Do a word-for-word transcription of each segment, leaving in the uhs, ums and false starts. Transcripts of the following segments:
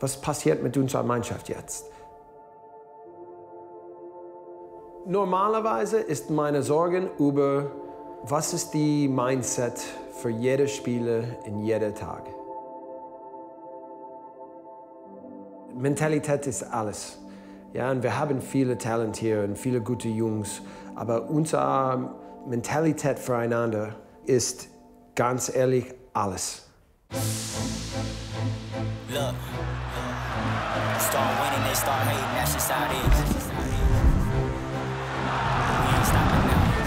Was passiert mit unserer Mannschaft jetzt? Normalerweise ist meine Sorgen über, was ist die Mindset für jeden Spieler in jedem Tag. Mentalität ist alles. Ja, und wir haben viele Talente hier und viele gute Jungs, aber unsere Mentalität füreinander ist ganz ehrlich alles. Look, start winning, they start hating, that's just how it is. We ain't stopping now.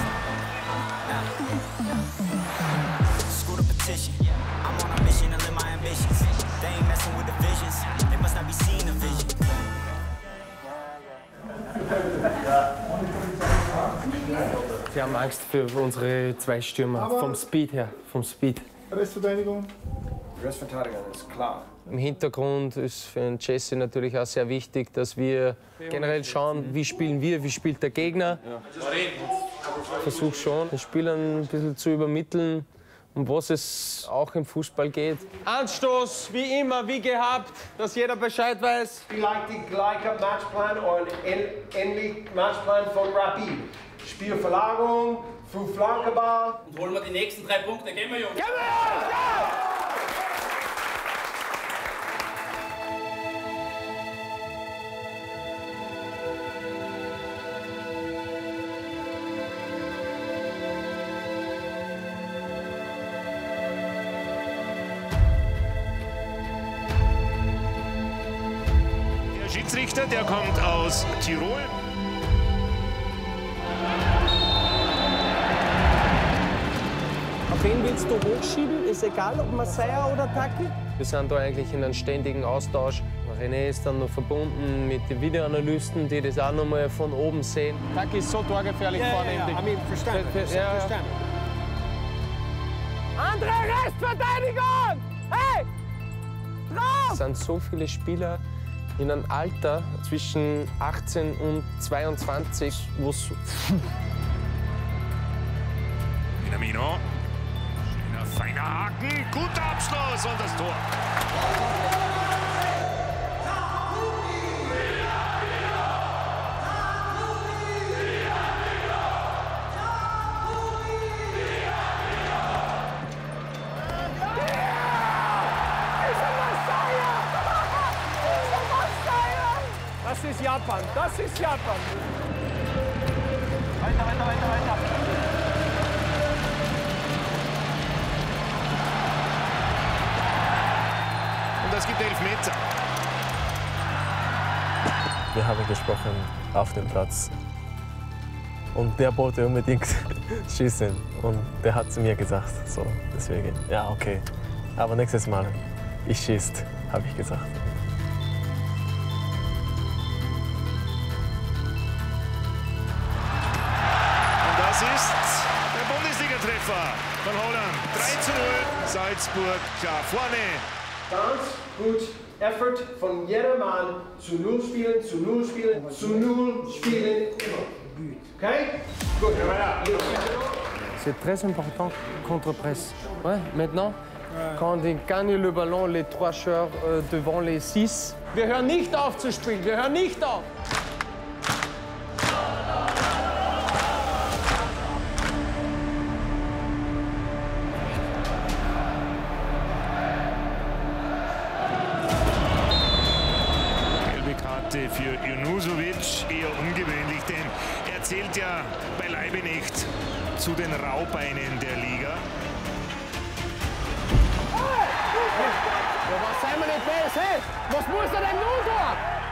Screw the petition, I'm on a mission to live my ambitions. They ain't messing with the visions, they must not be seeing the vision. Wir haben Angst für unsere zwei Stürmer, aber vom Speed her, vom Speed. Restverteidigung? Restverteidigung ist klar. Im Hintergrund ist für Jesse natürlich auch sehr wichtig, dass wir generell schauen, wie spielen wir, wie spielt der Gegner. Ich versuche schon, den Spielern ein bisschen zu übermitteln, um was es auch im Fußball geht. Anstoß, wie immer, wie gehabt, dass jeder Bescheid weiß. Vielleicht der gleiche Matchplan oder ähnlich Matchplan von Rapid. Spielverlagerung, fünf Flankeball. Und holen wir die nächsten drei Punkte, gehen wir, Jungs. Gehen wir, Jungs! Ja! Schiedsrichter, der kommt aus Tirol. Auf wen willst du hochschieben? Ist egal, ob Masaya oder Taki. Wir sind da eigentlich in einem ständigen Austausch. René ist dann noch verbunden mit den Videoanalysten, die das auch noch mal von oben sehen. Taki ist so torgefährlich ja, vorne. Ja, ja. Amin, verstanden. Ja, verstanden. Andere Restverteidigung! Hey! Drauf! Es sind so viele Spieler in einem Alter zwischen achtzehn und zweiundzwanzig, wo es so... Minamino. Schöner, feiner Haken. Guter Abschluss und das Tor. Das ist Japan, das ist Japan. Weiter, weiter, weiter, weiter. Und es gibt Elfmeter. Wir haben gesprochen auf dem Platz. Und der wollte unbedingt schießen. Und der hat zu mir gesagt, so, deswegen, ja, okay. Aber nächstes Mal, ich schieße, habe ich gesagt. Von Holland drei zu null, Salzburg, Schafwane. Ganz gut, Effort von jedem Mann, zu null spielen, zu null spielen, zu null spielen, immer. Okay? Gut. C'est très important, contre-presse. Ouais, maintenant, quand il gagne le ballon, les trois joueurs devant les six. Wir hören nicht auf zu spielen, wir hören nicht auf. Für Junuzovic eher ungewöhnlich, denn er zählt ja beileibe nicht zu den Raubeinen der Liga.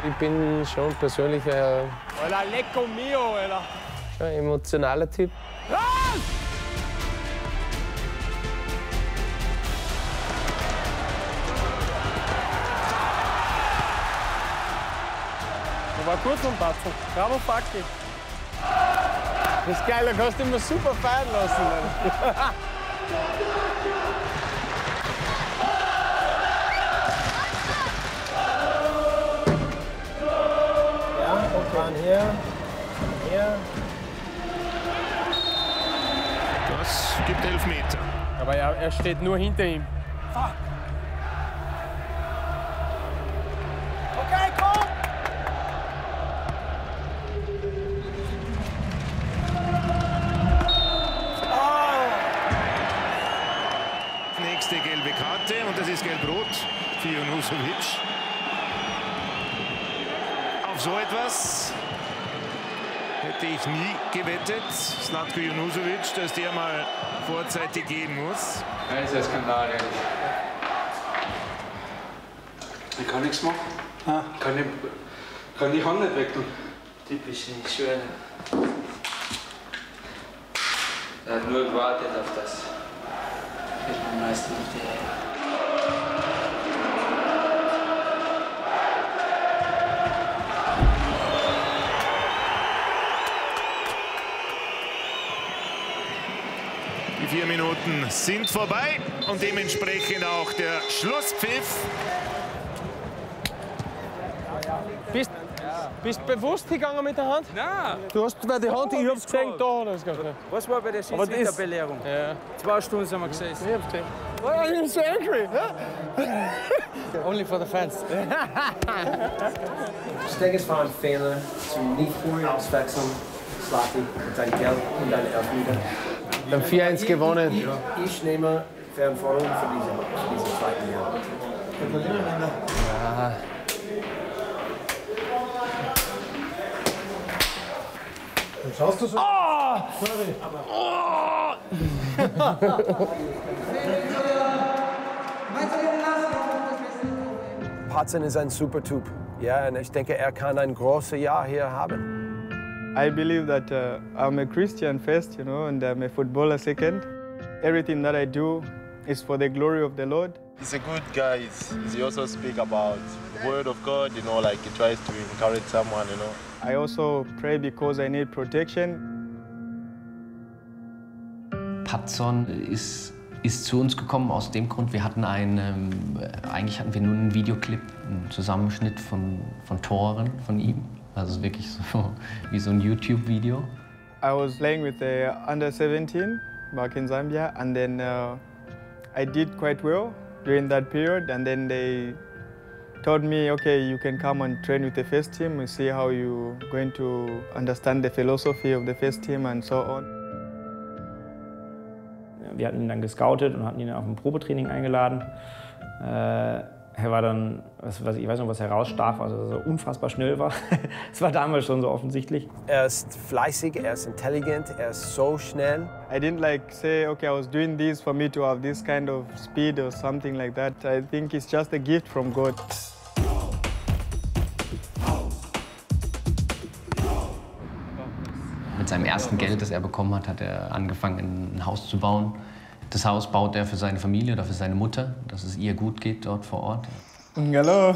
Ich bin schon persönlich ein emotionaler Typ. War gut vom Patson. Bravo, Taki. Das ist geil, da kannst du immer super feiern lassen. Ja, und dann hier. Hier. Das gibt Elfmeter. Aber ja, er steht nur hinter ihm. Fuck. gelbe Karte und das ist gelb-rot für Junuzovic. Auf so etwas hätte ich nie gewettet, Zlatko Junuzovic, dass der mal vorzeitig gehen muss. Das ist ein Skandal, ehrlich. Ich kann nichts machen. Ah. Kann, ich, kann die Hand nicht wecken. Typisch nicht, ich schwöre. Er hat nur gewartet auf das. Ich bin am meisten auf die Ecke. Die vier Minuten sind vorbei und dementsprechend auch der Schlusspfiff. Bist, bist du bewusst gegangen mit der Hand? Nein. Du hast bei der Hand, ich hab's gesehen, da hat er es gehabt. Was war bei der Schiedsrichterbelehrung? Ja. Zwei Stunden sind wir gesessen. Ich hab's gesehen. Why are you so angry? Only for the fans. Ich denke, es war ein Fehler, zum nicht vorher auswechseln, Sladi, dein Geld und deine Elfmeter. Wir haben vier eins gewonnen. Ich, ich nehme Verantwortung für diese, diese zweiten Jahre. Ja. Dann schaust du so. Oh! Sorry. Oh! Patson ist ein super Typ. Ja, und ich denke, er kann ein großes Jahr hier haben. I believe that uh, I'm a Christian first, you know, and I'm a footballer second. Everything that I do is for the glory of the Lord. He's a good guy. He's, he also speaks about the word of God, you know, like he tries to encourage someone, you know. I also pray because I need protection. Patson ist, ist zu uns gekommen aus dem Grund, wir hatten einen, ähm, eigentlich hatten wir nur einen Videoclip, einen Zusammenschnitt von, von Toren von ihm. Also wirklich so wie so ein YouTube-Video. I was playing with the under seventeen back in Zambia, and then uh, I did quite well during that period. And then they told me, okay, you can come and train with the first team and see how you're going to understand the philosophy of the first team and so on. Wir hatten ihn dann gescoutet und hatten ihn auf ein Probetraining eingeladen. Uh, Er war dann, ich weiß noch, was herausstach, also dass er unfassbar schnell war. Es war damals schon so offensichtlich. Er ist fleißig, er ist intelligent, er ist so schnell. I didn't like say, okay, I was doing this for me to have this kind of speed or something like that. I think it's just a gift from God. Mit seinem ersten Geld, das er bekommen hat, hat er angefangen, ein Haus zu bauen. Das Haus baut er für seine Familie oder für seine Mutter, dass es ihr gut geht dort vor Ort. Hallo.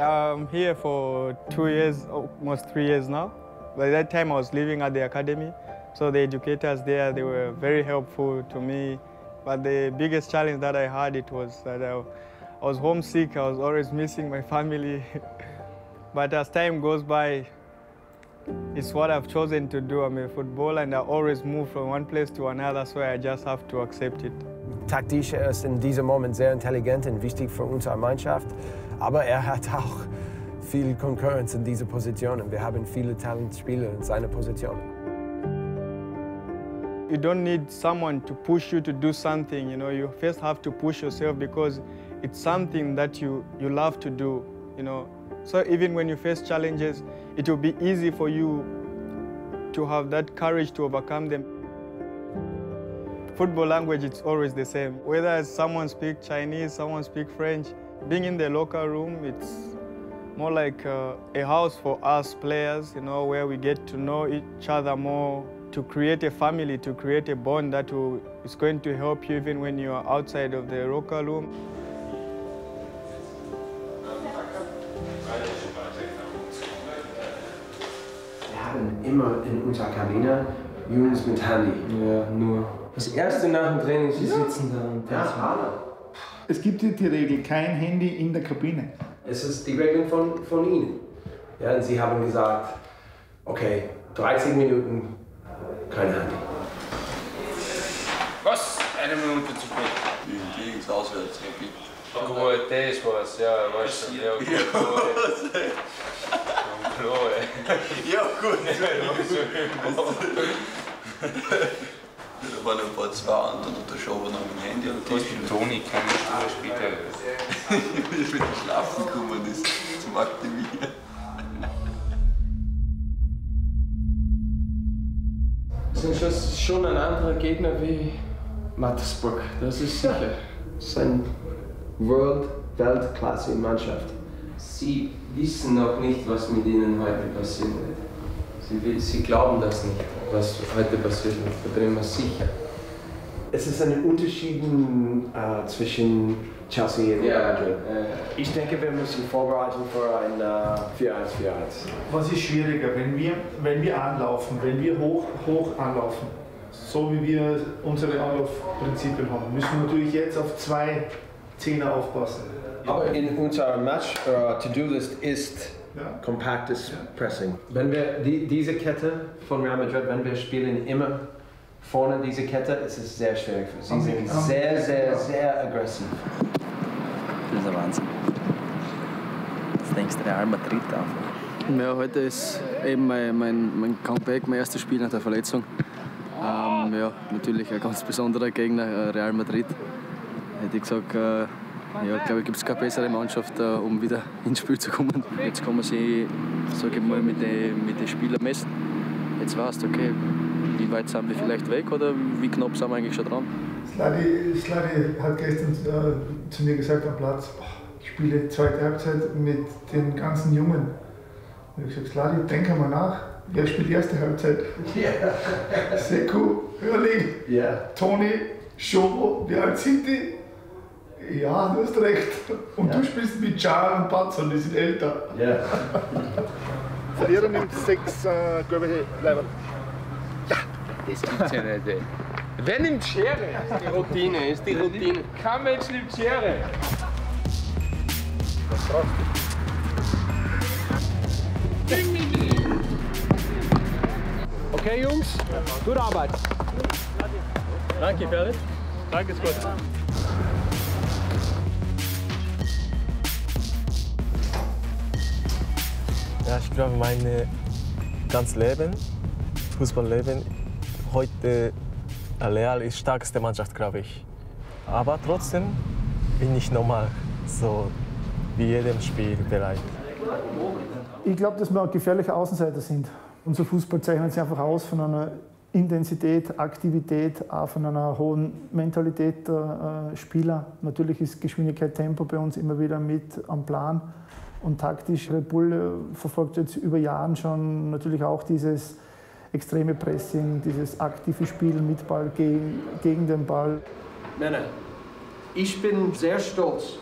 I'm here for two years, almost three years now. By that time I was living at the academy, so the educators there, they were very helpful to me. But the biggest challenge that I had, it was that I was homesick. I was always missing my family. But as time goes by, it's what I've chosen to do. I'm a footballer and I always move from one place to another, so I just have to accept it. Taktisch ist in diesem Moment sehr intelligent und wichtig für unsere Mannschaft, aber er hat auch viel Konkurrenz in dieser Position und wir haben viele Talentspieler in seiner Position. You don't need someone to push you to do something, you know, you first have to push yourself because it's something that you, you love to do, you know. So even when you face challenges, it will be easy for you to have that courage to overcome them. Football language, it's always the same. Whether someone speaks Chinese, someone speaks French, being in the locker room, it's more like uh, a house for us players, you know, where we get to know each other more, to create a family, to create a bond that will, is going to help you even when you are outside of the locker room. Immer in unserer Kabine, Jungs mit Handy. Ja, nur. Das erste nach dem Training, sie sitzen da und das war. Es gibt die Regel, kein Handy in der Kabine. Es ist die Regel von, von ihnen. Ja, und sie haben gesagt, okay, dreißig Minuten, kein Handy. Was? Eine Minute zu spät. Gegen das Auswärts. Gut, das war's, ja, weißt du, ja, gut. Ja, gut. Da waren ein paar zwei und dann hat der Schobo noch mein Handy und das ist Toni, keine Stunde später. Wie das mit dem Schlafen gekommen ist, zum Aktivieren. Das ist schon ein anderer Gegner wie Matersburg, das ist sicher. Ja. Das ist eine World-Weltklasse-Mannschaft. Sie wissen noch nicht, was mit ihnen heute passieren wird. Sie, sie glauben das nicht, was heute passiert wird, da bin ich mir sicher. Es ist ein Unterschied äh, zwischen Chelsea und Real Madrid. Äh, ich denke, wir müssen vorbereiten für ein vier eins vier eins. Was ist schwieriger, wenn wir, wenn wir anlaufen, wenn wir hoch, hoch anlaufen, so wie wir unsere Anlaufprinzipien haben, müssen wir natürlich jetzt auf zwei Zehner aufpassen. Aber in unserem Match uh, To-Do-List ist ja. kompaktes ja. Pressing. Wenn wir die, diese Kette von Real Madrid, wenn wir spielen immer vorne diese Kette, es ist sehr schwierig für sie. Sie sind sehr, sehr, sehr aggressiv. Das ist ein Wahnsinn. Was denkst du Real Madrid davon? Ja, heute ist eben mein, mein, mein Comeback, mein erstes Spiel nach der Verletzung. Ähm, ja, natürlich ein ganz besonderer Gegner, Real Madrid. Hätte ich gesagt, äh, ja, glaube ich, gibt es keine bessere Mannschaft, äh, um wieder ins Spiel zu kommen. Jetzt kann man sich, sage ich mal, mit den, mit den Spielern messen. Jetzt weißt du, okay, wie weit sind wir vielleicht weg oder wie knapp sind wir eigentlich schon dran? Sladi, Sladi hat gestern äh, zu mir gesagt am Platz, boah, ich spiele zweite Halbzeit mit den ganzen Jungen. Und ich habe gesagt, Sladi, denk einmal nach, wer spielt die erste Halbzeit? Yeah. Sekou, Höhrling, yeah. Toni, Schobo, wie alt sind die? Ja, du hast recht. Und ja. du spielst mit Jar und Patson, die sind älter. Yeah. Verlierer nimmt sechs äh, gelbe Leiber. Ja, das gibt's ja nicht, ey. Wer nimmt Schere? Das ist die Routine, ist die Routine. Kein Mensch nimmt Schere. Was brauchst du? Okay, Jungs, gute Arbeit. Danke, Ferit. Danke, ist gut. Ja, ich glaube, mein ganzes Leben, Fußballleben, heute Real ist die stärkste Mannschaft, glaube ich. Aber trotzdem bin ich normal, so wie jedem Spiel bereit. Ich glaube, dass wir gefährliche Außenseiter sind. Unser Fußball zeichnet sich einfach aus von einer Intensität, Aktivität, auch von einer hohen Mentalität der Spieler. Natürlich ist Geschwindigkeit, Tempo bei uns immer wieder mit am Plan. Und taktisch, Red Bull verfolgt jetzt über Jahre schon natürlich auch dieses extreme Pressing, dieses aktive Spiel mit Ball gegen, gegen den Ball. Nein, nein. Ich bin sehr stolz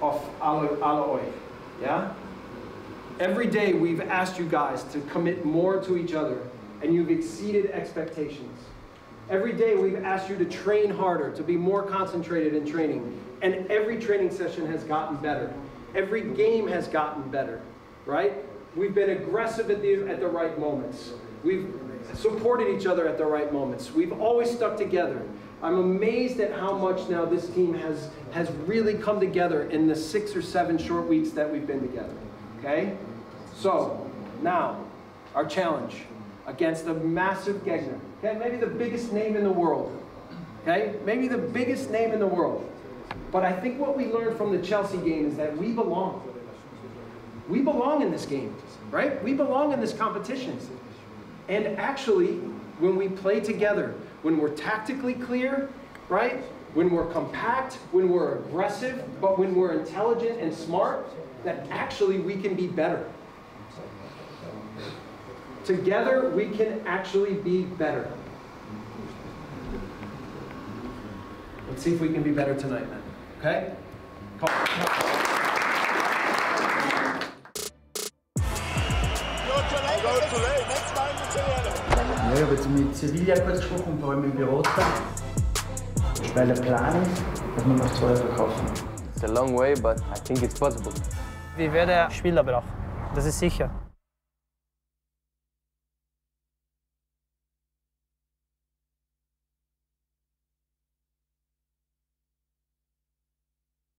auf alle, alle euch. Yeah? Every day we've asked you guys to commit more to each other and you've exceeded expectations. Every day we've asked you to train harder, to be more concentrated in training. And every training session has gotten better. Every game has gotten better, right? We've been aggressive at the, at the right moments. We've supported each other at the right moments. We've always stuck together. I'm amazed at how much now this team has, has really come together in the six or seven short weeks that we've been together, okay? So now, our challenge against a massive Gegner, okay? Maybe the biggest name in the world, okay? Maybe the biggest name in the world. But I think what we learned from the Chelsea game is that we belong. We belong in this game, right? We belong in this competition. And actually, when we play together, when we're tactically clear, right? When we're compact, when we're aggressive, but when we're intelligent and smart, that actually we can be better. Together, we can actually be better. Let's see if we can be better tonight, man. Okay? Come on. Ja, ich habe jetzt mit Sevilla kurz gesprochen, vor allem im Büro. Weil der Plan ist, dass wir noch zwei verkaufen. It's a long way, but I think it's possible. Wir werden Spieler brauchen, das ist sicher.